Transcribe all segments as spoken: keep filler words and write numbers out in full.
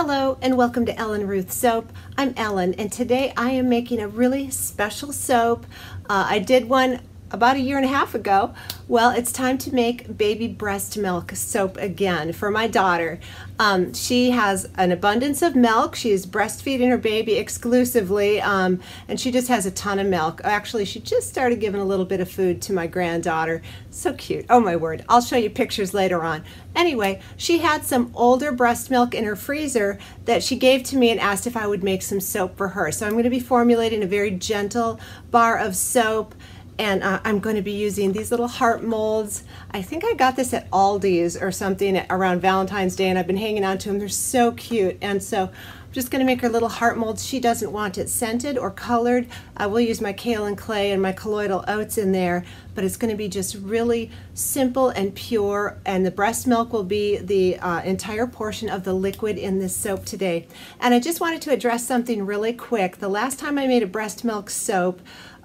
Hello and welcome to Ellen Ruth Soap. I'm Ellen and today I am making a really special soap. Uh, I did one about a year and a half ago. Well, it's time to make baby breast milk soap again for my daughter. Um, she has an abundance of milk. She is breastfeeding her baby exclusively um, and she just has a ton of milk. Actually, she just started giving a little bit of food to my granddaughter. So cute. Oh my word. I'll show you pictures later on. Anyway, she had some older breast milk in her freezer that she gave to me and asked if I would make some soap for her. So I'm going to be formulating a very gentle bar of soap. And uh, I'm going to be using these little heart molds. I think I got this at Aldi's or something around Valentine's Day, and I've been hanging on to them. They're so cute. And so I'm just going to make her little heart molds. She doesn't want it scented or colored. I will use my kale and clay and my colloidal oats in there, but it's going to be just really simple and pure. And the breast milk will be the uh, entire portion of the liquid in this soap today. And I just wanted to address something really quick. The last time I made a breast milk soap,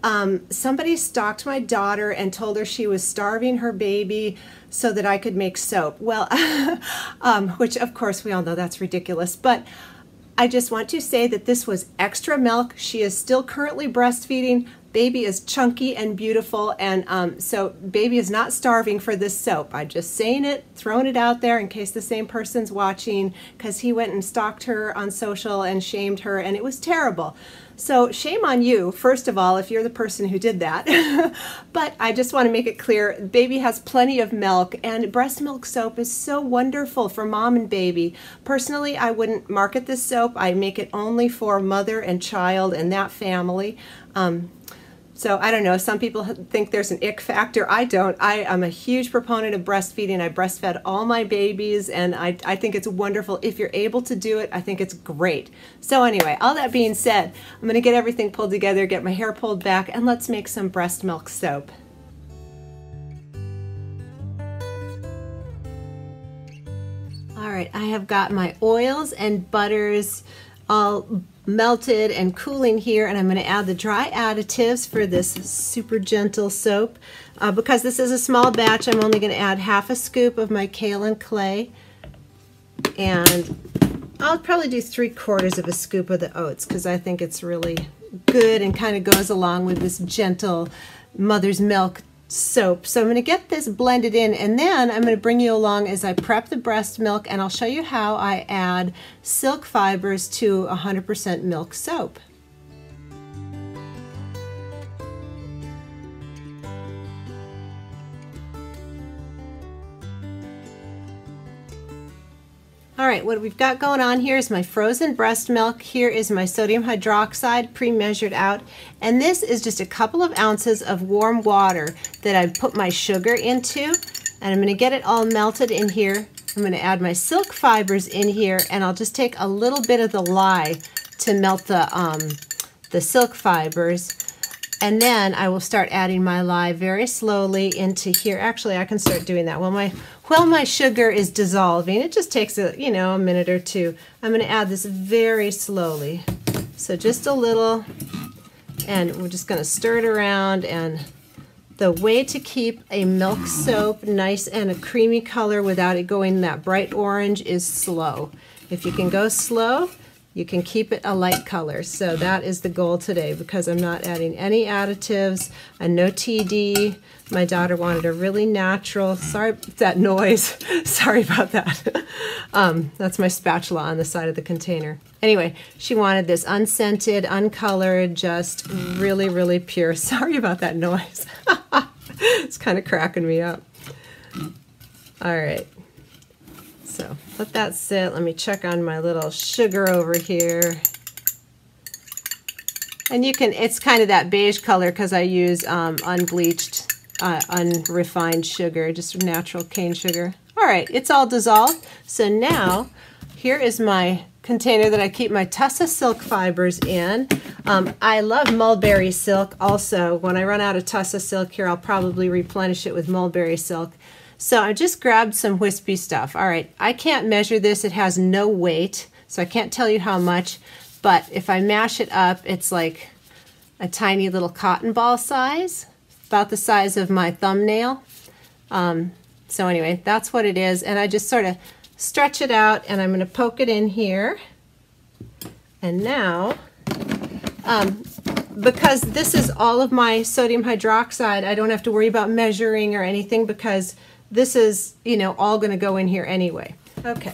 Um, somebody stalked my daughter and told her she was starving her baby so that I could make soap. Well, um, which of course we all know that's ridiculous, but I just want to say that this was extra milk. She is still currently breastfeeding. Baby is chunky and beautiful, and um, so baby is not starving for this soap. I'm just saying it, throwing it out there in case the same person's watching, because he went and stalked her on social and shamed her, and it was terrible. So shame on you, first of all, if you're the person who did that. But I just want to make it clear, baby has plenty of milk, and breast milk soap is so wonderful for mom and baby. Personally, I wouldn't market this soap. I make it only for mother and child and that family. Um, So I don't know, some people think there's an ick factor. I don't. I am a huge proponent of breastfeeding. I breastfed all my babies, and I, I think it's wonderful. If you're able to do it, I think it's great. So anyway, all that being said, I'm going to get everything pulled together, get my hair pulled back, and let's make some breast milk soap. All right, I have got my oils and butters all melted and cooling here, and I'm going to add the dry additives for this super gentle soap. Uh, because this is a small batch, I'm only going to add half a scoop of my kale and clay, and I'll probably do three quarters of a scoop of the oats because I think it's really good and kind of goes along with this gentle mother's milk soap. So I'm going to get this blended in, and then I'm going to bring you along as I prep the breast milk, and I'll show you how I add silk fibers to one hundred percent milk soap. All right, what we've got going on here is my frozen breast milk. Here is my sodium hydroxide pre-measured out. And this is just a couple of ounces of warm water that I put my sugar into. And I'm going to get it all melted in here. I'm going to add my silk fibers in here, and I'll just take a little bit of the lye to melt the, um, the silk fibers. And then I will start adding my lye very slowly into here. Actually, I can start doing that while my, while my sugar is dissolving. It just takes a, you know, a minute or two. I'm going to add this very slowly. So just a little, and we're just going to stir it around. And the way to keep a milk soap nice and a creamy color without it going that bright orange is slow. If you can go slow, you can keep it a light color. So that is the goal today, because I'm not adding any additives and no T D. My daughter wanted a really natural, sorry, that noise, sorry about that. um, that's my spatula on the side of the container. Anyway, she wanted this unscented, uncolored, just really, really pure. Sorry about that noise. It's kind of cracking me up. All right. So let that sit. Let me check on my little sugar over here. And you can, it's kind of that beige color because I use um, unbleached, uh, unrefined sugar, just natural cane sugar. All right, it's all dissolved. So now here is my container that I keep my Tussah Silk fibers in. Um, I love mulberry silk also. When I run out of Tussah Silk here, I'll probably replenish it with mulberry silk. So I just grabbed some wispy stuff. All right, I can't measure this. It has no weight, so I can't tell you how much, but if I mash it up, it's like a tiny little cotton ball size, about the size of my thumbnail. Um, so anyway, that's what it is, and I just sort of stretch it out, and I'm going to poke it in here. And now, um, because this is all of my sodium hydroxide, I don't have to worry about measuring or anything because this is, you know, all going to go in here anyway. Okay.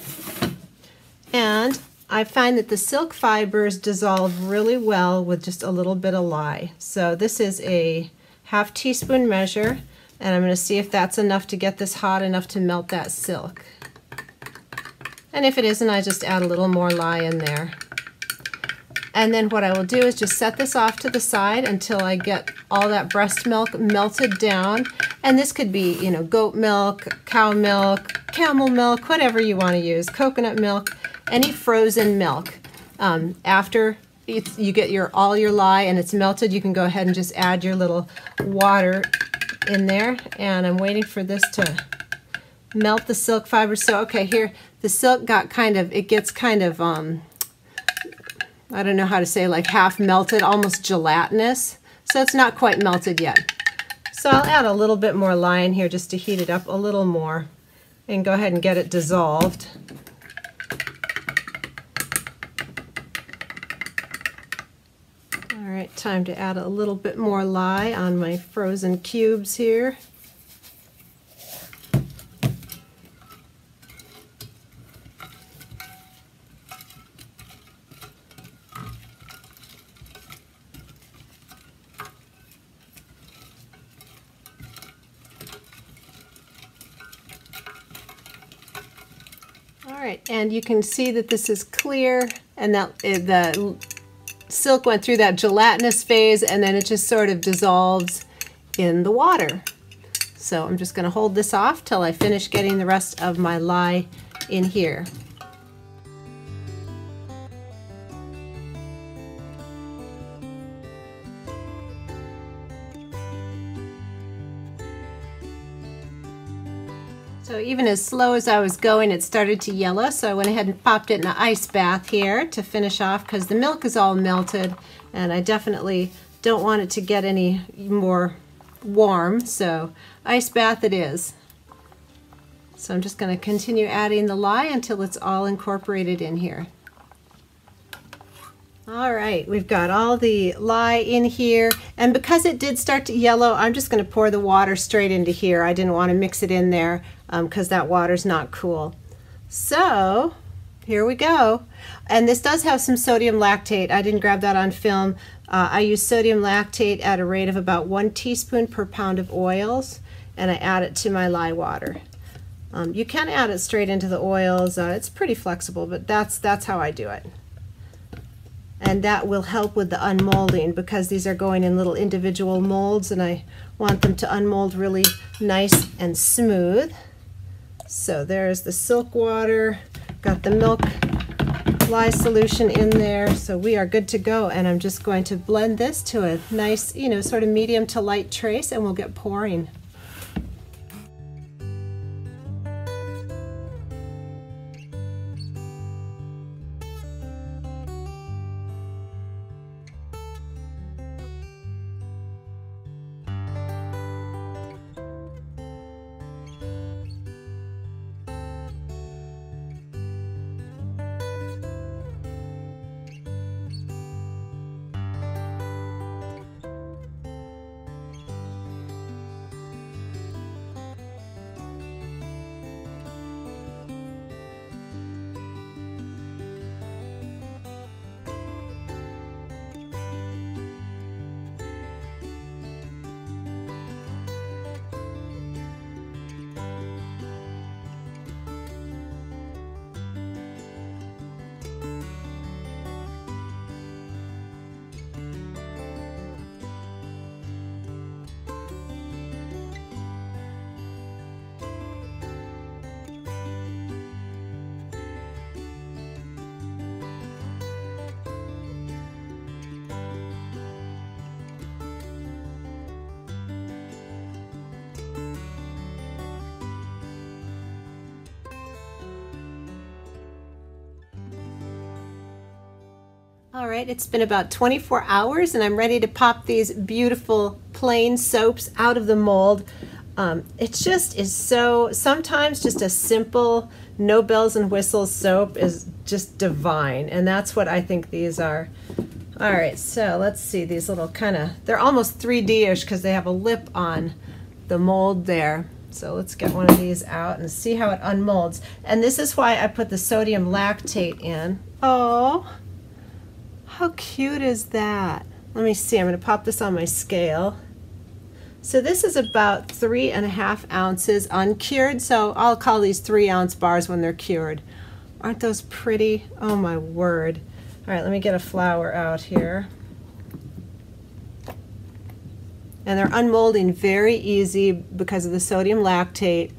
And I find that the silk fibers dissolve really well with just a little bit of lye. So this is a half teaspoon measure, and I'm going to see if that's enough to get this hot enough to melt that silk. And if it isn't, I just add a little more lye in there. And then what I will do is just set this off to the side until I get all that breast milk melted down. And this could be, you know, goat milk, cow milk, camel milk, whatever you want to use, coconut milk, any frozen milk. Um, after you get your all your lye and it's melted, you can go ahead and just add your little water in there. And I'm waiting for this to melt the silk fibers. So, okay, here the silk got kind of, it gets kind of, um, I don't know how to say, like half melted, almost gelatinous. So it's not quite melted yet. So I'll add a little bit more lye in here just to heat it up a little more and go ahead and get it dissolved. All right, time to add a little bit more lye on my frozen cubes here. All right, and you can see that this is clear, and that uh, the silk went through that gelatinous phase, and then it just sort of dissolves in the water. So I'm just going to hold this off till I finish getting the rest of my lye in here. So even as slow as I was going, it started to yellow, so I went ahead and popped it in an ice bath here to finish off because the milk is all melted and I definitely don't want it to get any more warm, so ice bath it is. So I'm just going to continue adding the lye until it's all incorporated in here. All right, we've got all the lye in here, and because it did start to yellow, I'm just going to pour the water straight into here. I didn't want to mix it in there because um, that water's not cool. So here we go. And this does have some sodium lactate. I didn't grab that on film. Uh, I use sodium lactate at a rate of about one teaspoon per pound of oils, and I add it to my lye water. Um, you can add it straight into the oils. Uh, it's pretty flexible, but that's, that's how I do it. And that will help with the unmolding because these are going in little individual molds and I want them to unmold really nice and smooth. So there's the silk water, got the milk lye solution in there, so we are good to go. And I'm just going to blend this to a nice, you know, sort of medium to light trace, and we'll get pouring. All right, it's been about twenty-four hours and I'm ready to pop these beautiful plain soaps out of the mold. Um, it just is so, sometimes just a simple, no bells and whistles soap is just divine. And that's what I think these are. All right, so let's see these little kind of, they're almost three D-ish because they have a lip on the mold there. So let's get one of these out and see how it unmolds. And this is why I put the sodium lactate in. Oh, how cute is that? Let me see, I'm gonna pop this on my scale. So this is about three and a half ounces uncured, so I'll call these three ounce bars when they're cured. Aren't those pretty? Oh my word. All right, let me get a flower out here. And they're unmolding very easy because of the sodium lactate.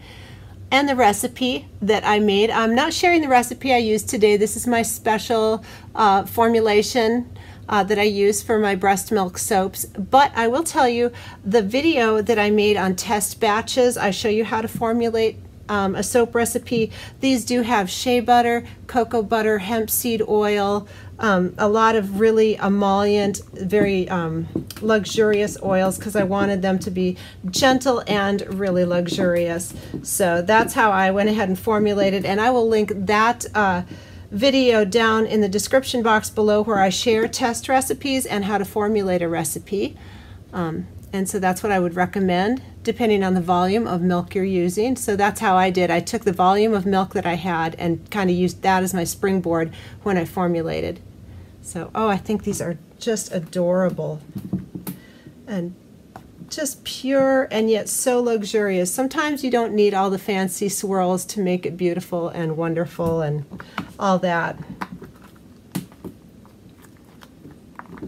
And the recipe that I made, I'm not sharing the recipe I used today. This is my special uh, formulation Uh, that I use for my breast milk soaps, but I will tell you the video that I made on test batches, I show you how to formulate um, a soap recipe. These do have shea butter, cocoa butter, hemp seed oil, um, a lot of really emollient, very um, luxurious oils because I wanted them to be gentle and really luxurious. So that's how I went ahead and formulated, and I will link that uh, video down in the description box below where I share test recipes and how to formulate a recipe. Um, and so that's what I would recommend depending on the volume of milk you're using. So that's how I did. I took the volume of milk that I had and kind of used that as my springboard when I formulated. So, oh, I think these are just adorable and just pure and yet so luxurious. Sometimes you don't need all the fancy swirls to make it beautiful and wonderful and all that.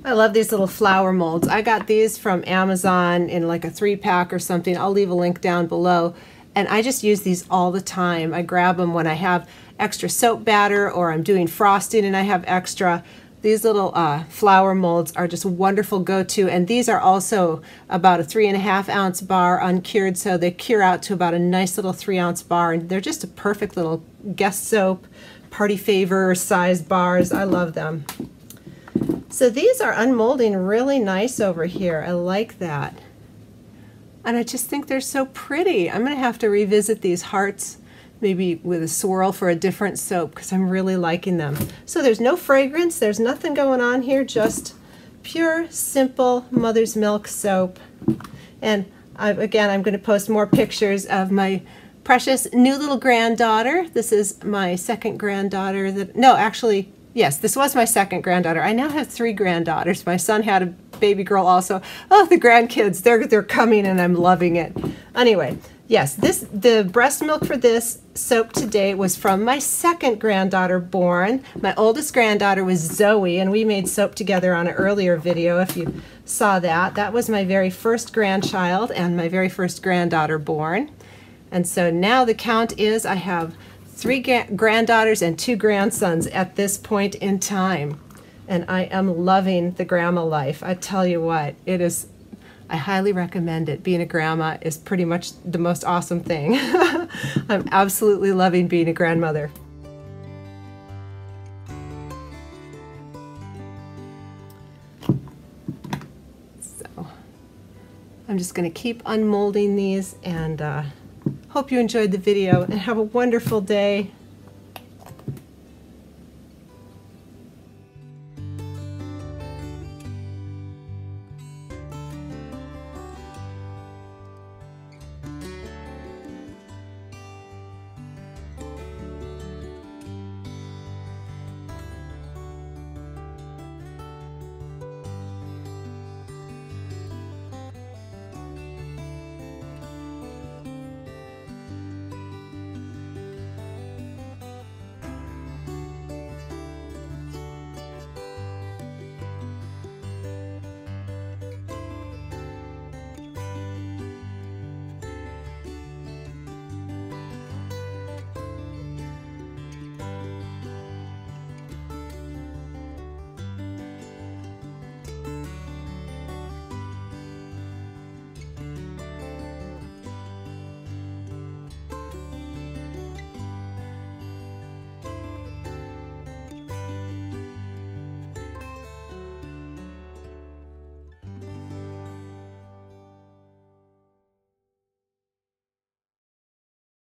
I love these little flower molds. I got these from Amazon in like a three pack or something. I'll leave a link down below. And I just use these all the time. I grab them when I have extra soap batter or I'm doing frosting and I have extra. These little uh, flower molds are just wonderful go-to, and these are also about a three and a half ounce bar uncured, so they cure out to about a nice little three ounce bar, and they're just a perfect little guest soap, party favor size bars. I love them. So these are unmolding really nice over here. I like that. And I just think they're so pretty. I'm gonna have to revisit these hearts maybe with a swirl for a different soap because I'm really liking them. So there's no fragrance, there's nothing going on here, just pure, simple Mother's Milk soap. And I've, again, I'm going to post more pictures of my precious new little granddaughter. This is my second granddaughter. That no, actually, yes, this was my second granddaughter. I now have three granddaughters. My son had a baby girl also. Oh, the grandkids, they're, they're coming and I'm loving it. Anyway. Yes, this the breast milk for this soap today was from my second granddaughter born. My oldest granddaughter was Zoe, and we made soap together on an earlier video if you saw that. That was my very first grandchild and my very first granddaughter born. And so now the count is I have three granddaughters and two grandsons at this point in time. And I am loving the grandma life. I tell you what, it is, I highly recommend it. Being a grandma is pretty much the most awesome thing. I'm absolutely loving being a grandmother. So, I'm just going to keep unmolding these and uh, hope you enjoyed the video and have a wonderful day.